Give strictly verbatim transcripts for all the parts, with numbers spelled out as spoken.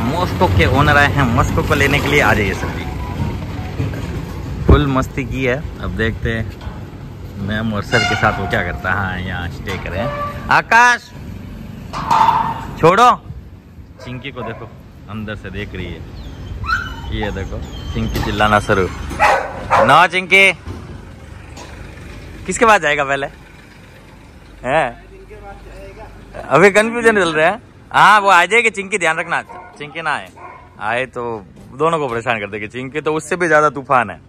Moscow के owner आए हैं, मोस्को को लेने के लिए आ जाइए सर जी। फुल मस्ती की है, अब देखते हैं मैम और सर के साथ वो क्या करता है। हाँ यहाँ स्टे करें। आकाश छोड़ो, चिंकी को देखो अंदर से देख रही है, ये देखो चिंकी चिल्लाना शुरू। ना चिंकी किसके पास जाएगा पहले है? अभी कंफ्यूजन चल रहे हैं। हाँ वो आ जाएगी चिंकी, ध्यान रखना चिंकी ना आए, आए तो दोनों को परेशान कर देगी। चिंकी तो उससे भी ज्यादा तूफान है,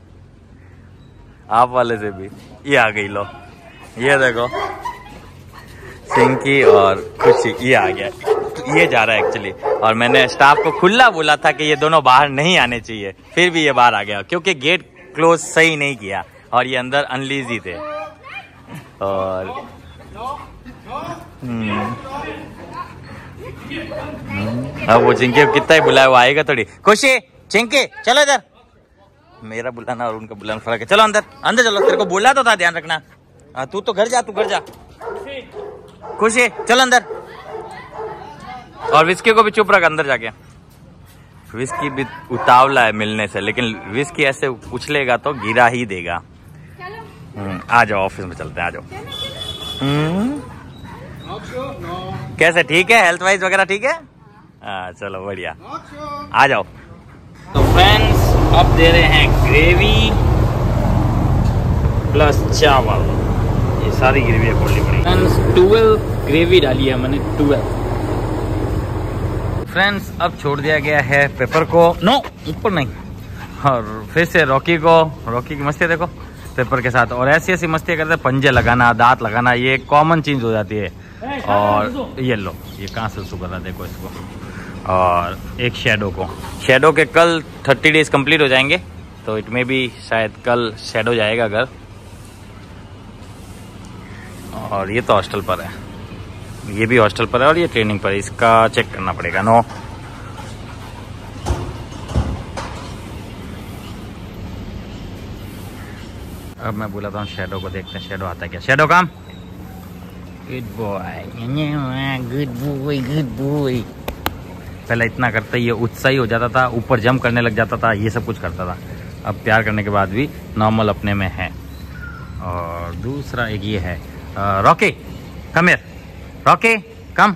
आप वाले से भी। ये आ गई, लो ये देखो चिंकी और खुशी, ये आ गया, ये जा रहा है एक्चुअली। और मैंने स्टाफ को खुला बोला था कि ये दोनों बाहर नहीं आने चाहिए, फिर भी ये बाहर आ गया क्योंकि गेट क्लोज सही नहीं किया और ये अंदर अनलीजी थे। और अब वो चिंकी कितना ही बुलाया, वो आएगा थोड़ी। खुशी चिंकी चलो इधर, मेरा बुलाना और उनका बुलाना फर्क है। चलो अंदर, अंदर चलो, तेरे को बोला तो था ध्यान रखना। आ, तू तो घर जा, तू घर जा। खुशी चलो अंदर। और विस्की को भी चुप रख अंदर जाके। विस्की भी उतावला है मिलने से, लेकिन विस्की ऐसे उछलेगा तो गिरा ही देगा। आ जाओ ऑफिस में चलते हैं, आ जाओ। कैसे ठीक है हेल्थ वाइज वगैरह? ठीक है आ, चलो बढ़िया, आ जाओ। तो फ्रेंड्स अब दे रहे हैं ग्रेवी प्लस चावल, ये सारी ग्रेवी खोलनी पड़ेगी। फ्रेंड्स ट्वेल्व ग्रेवी डाली है मैंने, ट्वेल्व। फ्रेंड्स अब छोड़ दिया गया है पेपर को, नो ऊपर नहीं। और फिर से रॉकी को, रॉकी की मस्ती देखो पेपर के साथ। और ऐसी ऐसी मस्ती करते हैं, पंजे लगाना, दांत लगाना, ये कॉमन चीज हो जाती है। और ये लो ये कहाँ से शुरू कर रहा है देखो इसको। और एक शेडो को, शेडो के कल थर्टी डेज कंप्लीट हो जाएंगे तो इट में भी शायद कल शेडो जाएगा घर। और ये तो हॉस्टल पर है, ये भी हॉस्टल पर है और ये ट्रेनिंग पर है, इसका चेक करना पड़ेगा। नो अब मैं बोला था शेडो को, देखते हैं शेडो आता है क्या। शेडो काम, good boy, good boy, good boy. पहले इतना करते ही ये उत्साही हो जाता था, ऊपर जंप करने लग जाता था, ये सब कुछ करता था। अब प्यार करने के बाद भी नॉर्मल अपने में है। और दूसरा एक ये है, Rocky come here, Rocky come,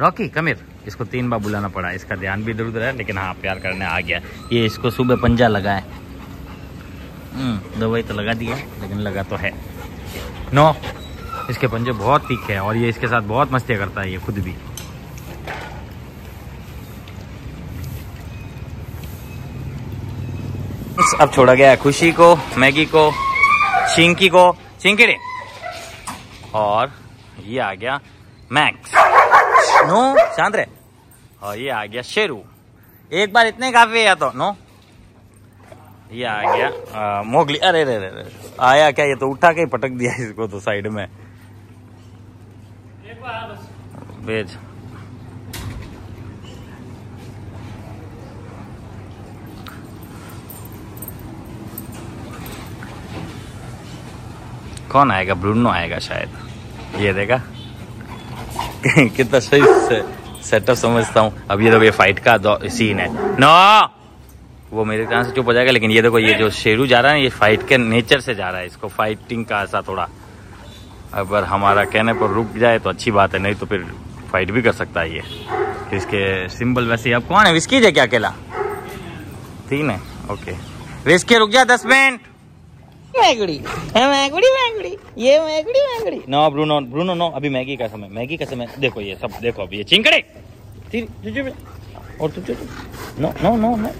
Rocky come here. इसको तीन बार बुलाना पड़ा, इसका ध्यान भी इधर उधर है, लेकिन हाँ प्यार करने आ गया। ये इसको सुबह पंजा लगा है, दवाई तो लगा दी है लेकिन लगा तो है। नो इसके पंजे बहुत तीखे हैं और ये इसके साथ बहुत मस्ती करता है ये खुद भी। अब छोड़ा गया है खुशी को, मैगी को, चिंकी को, चिंकी रे। और ये आ गया मैक्स, नो शांत रहे। और ये आ गया शेरू, एक बार इतने काफी है तो। नो ये आ गया मोगली, अरे रे रे आया क्या, ये तो उठा के पटक दिया इसको तो साइड में भेज। कौन आएगा? ब्रूनो आएगा शायद, ये देखा कितना सही से सेटअप समझता हूँ। अब ये देखो ये फाइट का सीन है। नो वो मेरे ख्याल से चुप हो जाएगा, लेकिन ये देखो ये जो शेरू जा रहा है ये फाइट के नेचर से जा रहा है, इसको फाइटिंग का ऐसा थोड़ा, अगर हमारा कहने पर रुक जाए तो अच्छी बात है, नहीं तो फिर फाइट भी कर सकता है ये। इसके सिंबल वैसे अब कौन है? विस्की है क्या? अकेला तीन है, ओके विस्की रुक जाए दस मिनट। मैगड़ी मैगड़ी मैगड़ी ये मैगड़ी मैगड़ी। नो ब्रूनो ब्रूनो नो, अभी मैगी का समय, मैगी का समय। देखो ये सब देखो, अभी ये चिंकड़े और तुझे नो नो नो नो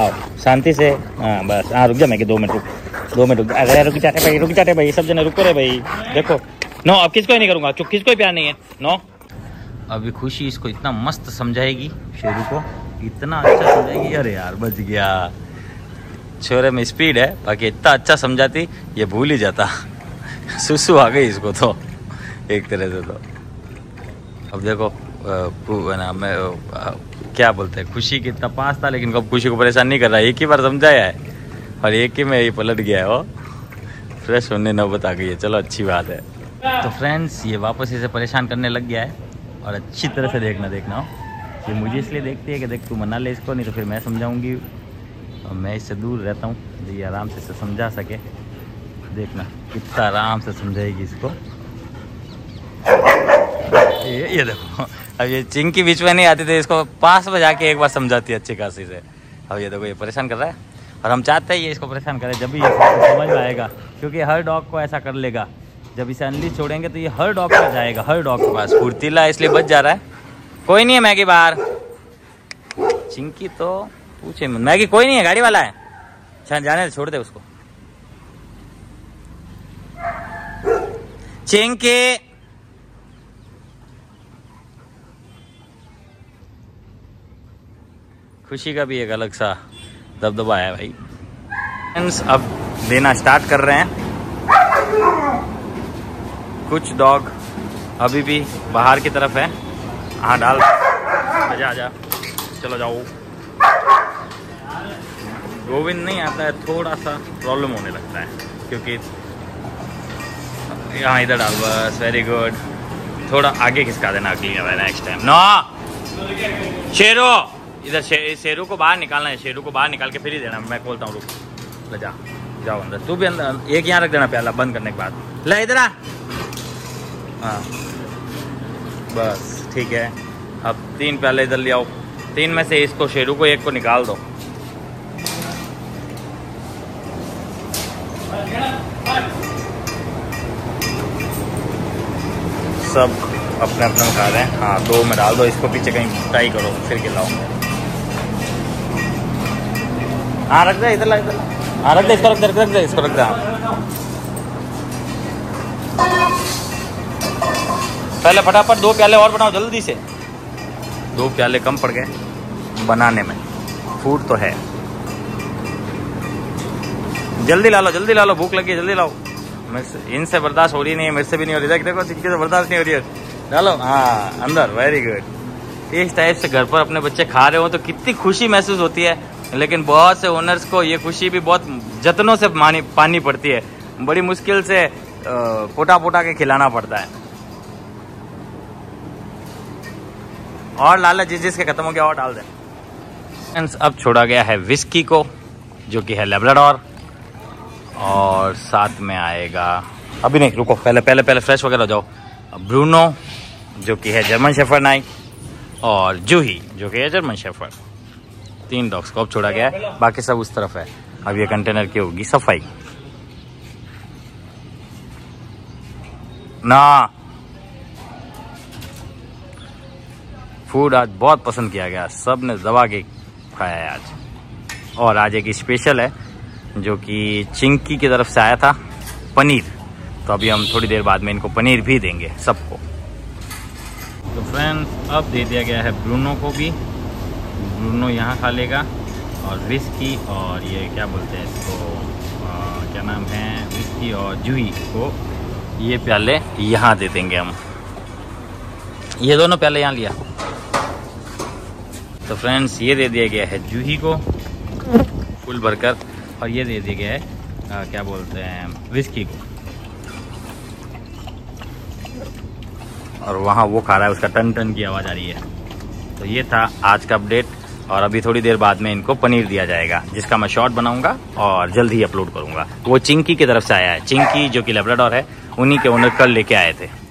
आओ शांति से। हाँ बस, हाँ रुक जा मैगी, दो मिनट रुक, दो मिनट रुक। अरे रुक जाते भाई, रुक जाते भाई, सब जने रुको रे भाई। देखो नो अब किसको ही नहीं करूँगा, किसको ही प्यार नहीं है। नो अभी खुशी इसको इतना मस्त समझाएगी, शेरू को इतना अच्छा समझाएगी। अरे यार बच गया, छोरे में स्पीड है, बाकी इतना अच्छा समझाती ये भूल ही जाता। सुसु आ गई इसको तो एक तरह से। तो अब देखो ना मैं क्या बोलते हैं, खुशी की इतना पास था लेकिन अब खुशी को परेशान नहीं कर रहा, एक ही बार समझाया है और एक ही में ये पलट गया है। वो फ्रेश होने नौबत आ गई है, चलो अच्छी बात है। तो फ्रेंड्स ये वापस इसे परेशान करने लग गया है और अच्छी तरह से देखना देखना ये मुझे इसलिए देखती है कि देख तू मना ले इसको, नहीं तो फिर मैं समझाऊंगी और मैं इससे दूर रहता हूँ जी, आराम से इसे समझा सके। देखना कितना आराम से समझाएगी इसको। ये ये देखो, अब ये चिंकी बीच में नहीं आती थी, इसको पास में जाके एक बार समझाती है अच्छी खासी से। अब ये देखो ये परेशान कर रहा है और हम चाहते हैं ये इसको परेशान करें, जब भी ये समझ में आएगा, क्योंकि हर डॉग को ऐसा कर लेगा। जब इसे अनलीज छोड़ेंगे तो ये हर डॉग पर जाएगा, हर डॉग के पास। फुर्तीला इसलिए बच जा रहा है। कोई नहीं है मैगी बाहर, चिंकी तो पूछे मैगी कोई नहीं है, गाड़ी वाला है, जाने छोड़ दे उसको। चिंकी खुशी का भी एक अलग सा दबदबा है भाई। फ्रेंड्स अब देना स्टार्ट कर रहे हैं। कुछ डॉग अभी भी बाहर की तरफ है। हाँ डाल, आजा आजा, चलो जाओ। गोविंद नहीं आता है, थोड़ा सा प्रॉब्लम होने लगता है क्योंकि यहाँ इधर डाल बस, वेरी गुड। थोड़ा आगे खिसका देना अगली बार, नेक्स्ट टाइम। नो शेरू, इधर शे, शेरू को बाहर निकालना है, शेरू को बाहर निकाल के फिर ही देना। मैं खोलता हूँ, रुक जा, जाओ अंदर, तू भी अंदर। एक यहाँ रख देना प्याला बंद करने के बाद, ले इधर आ। हाँ बस ठीक है, अब तीन प्याले इधर ले आओ। तीन में से इसको, शेरू को एक को निकाल दो। सब अपने अपना खा रहे हैं। हाँ दो में डाल दो, इसको पीछे कहीं टाई करो फिर खिलाओ। हाँ रख दे, इधर ला इधर, हाँ रख दे इसको, रख दे रख दे इसको, रख दे। पहले फटाफट दो प्याले और बनाओ जल्दी से। दो प्याले कम पड़ गए बनाने में, फूड तो है। जल्दी ला लो, जल्दी ला लो, भूख लगी है, जल्दी लाओ। मेरे इनसे बर्दाश्त हो रही नहीं है, मेरे से भी नहीं हो रही है। देखो चिंकी से बर्दाश्त नहीं हो रही है, डालो। हाँ अंदर, वेरी गुड। इस टाइप से घर पर अपने बच्चे खा रहे हो तो कितनी खुशी महसूस होती है, लेकिन बहुत से ओनर्स को ये खुशी भी बहुत जतनों से मानी पानी पड़ती है। बड़ी मुश्किल से पोटा पोटा के खिलाना पड़ता है। और लाला जिस जिसके खत्म हो गया और डाल दें। अब छोड़ा गया है विस्की को, जो कि है लैब्राडोर, और साथ में आएगा, अभी नहीं रुको, पहले पहले पहले फ्रेश वगैरह हो जाओ। ब्रूनो जो कि है जर्मन शेफर्ड नाई, और जूही जो कि है जर्मन शेफर्ड। तीन डॉग्स को अब छोड़ा गया है, बाकी सब उस तरफ है। अब ये कंटेनर की होगी सफाई ना। फूड आज बहुत पसंद किया गया, सब ने दबा के खाया है आज। और आज एक स्पेशल है जो कि चिंकी की तरफ से आया था, पनीर। तो अभी हम थोड़ी देर बाद में इनको पनीर भी देंगे सबको। तो फ्रेंड्स अब दे दिया गया है ब्रूनो को भी, ब्रूनो यहाँ खा लेगा। और विस्की और ये क्या बोलते हैं इसको, आ, क्या नाम है, विस्की और जूही को ये प्याले यहाँ दे देंगे हम। ये दोनों प्याले यहाँ लिया। तो फ्रेंड्स ये दे दिया गया है जूही को फुल भरकर, और ये दे दिया गया है आ, क्या बोलते हैं, विस्की को। और वहाँ वो खा रहा है, उसका टन टन की आवाज़ आ रही है। तो ये था आज का अपडेट, और अभी थोड़ी देर बाद में इनको पनीर दिया जाएगा, जिसका मैं शॉर्ट बनाऊंगा और जल्द ही अपलोड करूँगा। वो चिंकी की तरफ से आया है, चिंकी जो कि लैब्राडोर है, उन्हीं के ओनर कल लेके आए थे।